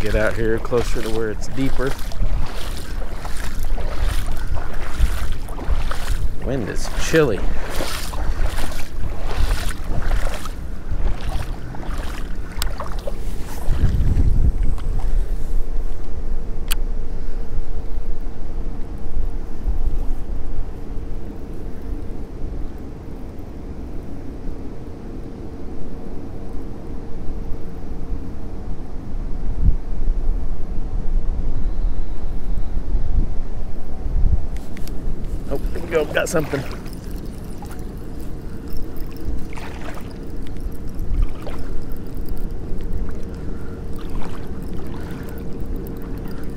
get out here closer to where it's deeper. Wind is chilly. Go, got something.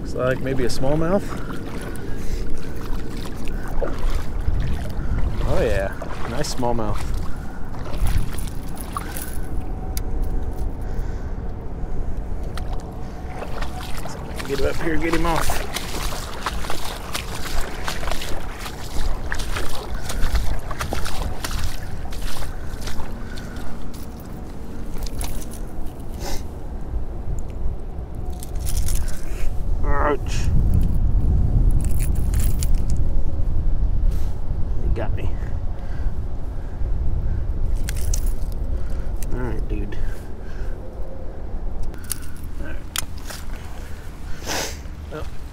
Looks like maybe a smallmouth. Oh yeah, nice smallmouth. Get him up here, get him off.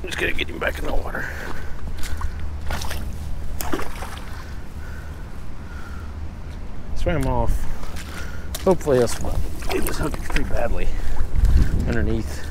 Just gotta get him back in the water. Swam off. Hopefully this one. It was hooked pretty badly underneath.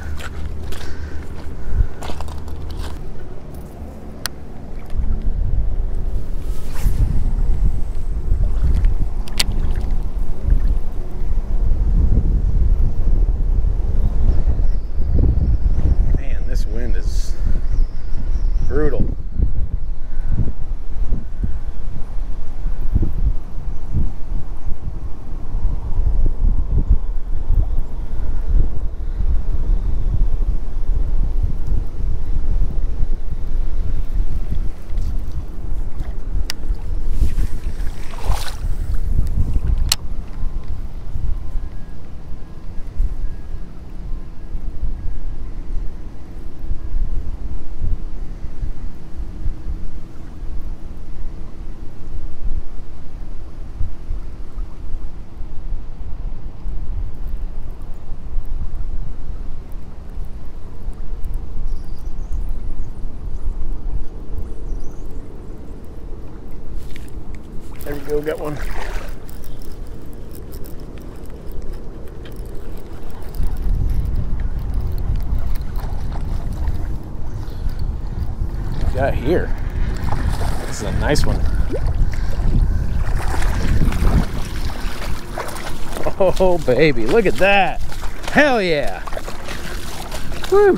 There we go, got one. What we got here? This is a nice one. Oh baby, look at that. Hell yeah. Woo.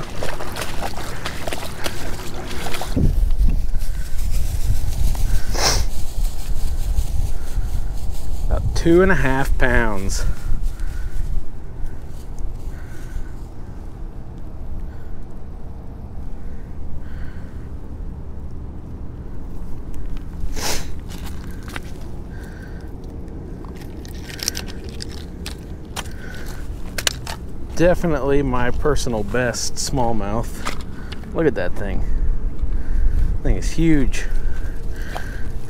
About 2.5 pounds. Definitely my personal best smallmouth. Look at that thing. That thing is huge.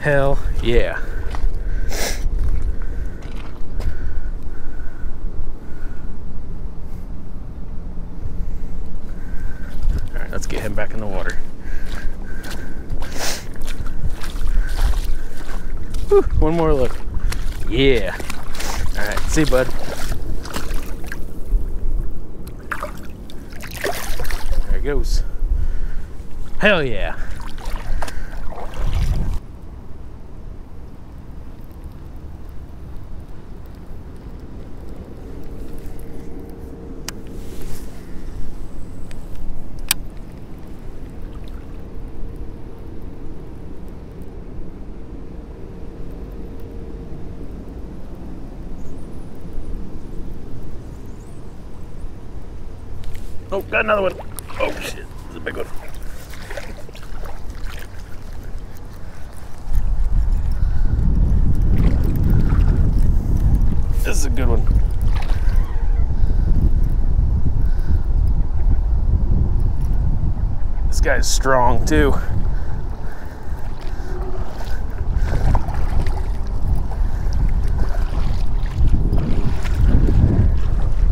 Hell yeah. Let's get him back in the water. Whew, one more look. Yeah. All right, see you, bud. There it goes. Hell yeah. Oh, got another one. Oh shit, this is a big one. This is a good one. This guy's strong too.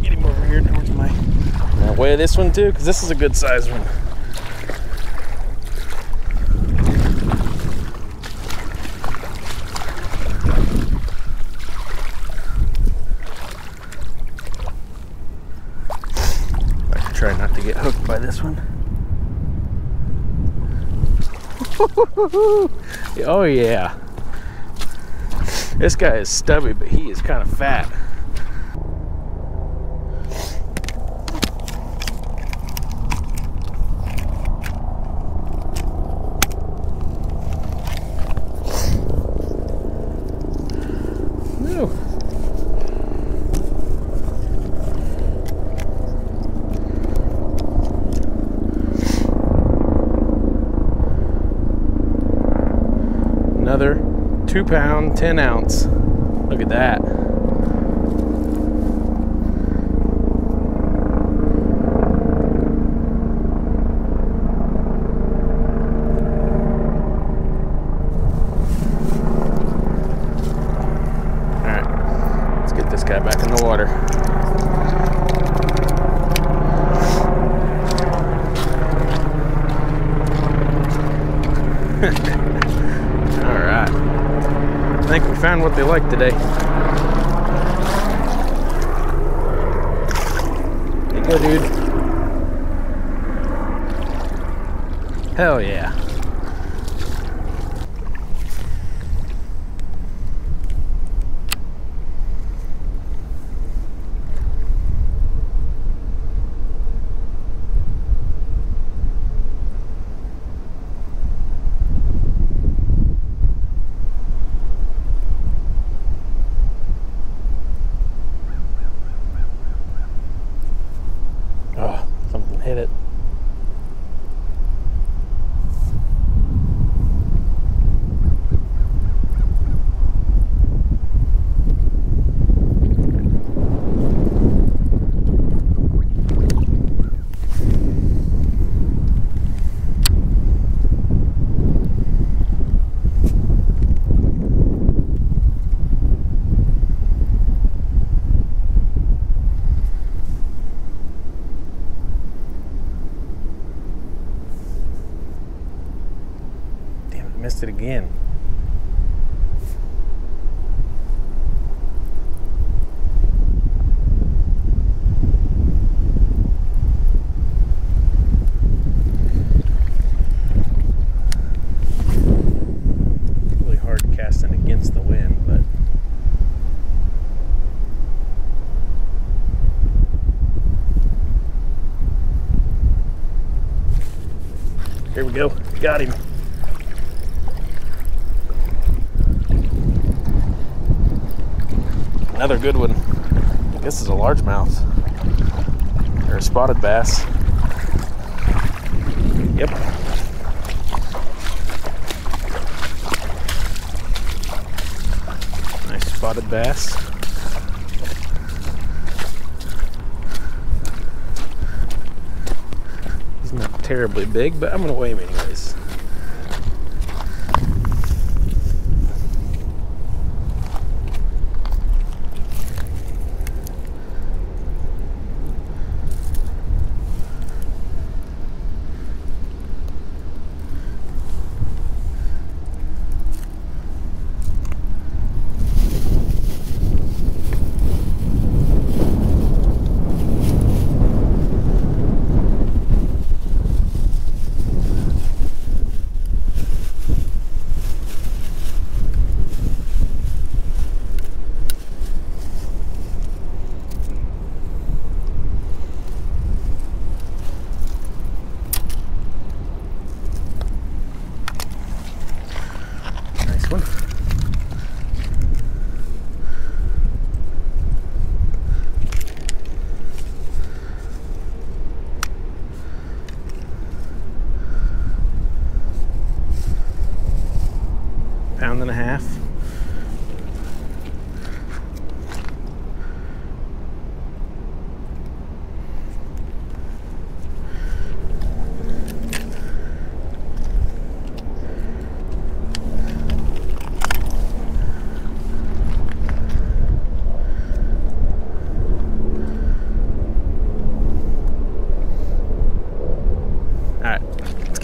Get him over here towards my... Now weigh this one too, because this is a good sized one. Try not to get hooked by this one. Oh yeah. This guy is stubby, but he is kind of fat. Another 2 pound, 10 ounce. Look at that. All right, let's get this guy back in the water. I think we found what they like today. There you go, dude. Hell yeah. Hit it. Missed it again. Really hard casting against the wind, but here we go. Got him. Another good one. I think this is a largemouth or a spotted bass. Yep. Nice spotted bass. He's not terribly big, but I'm gonna weigh him anyways.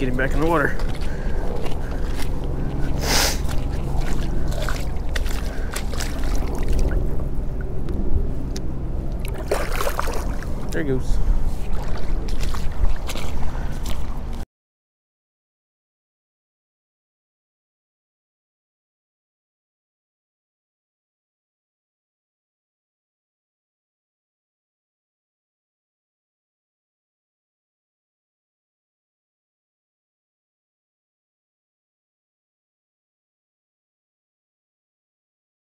getting back in the water. There he goes.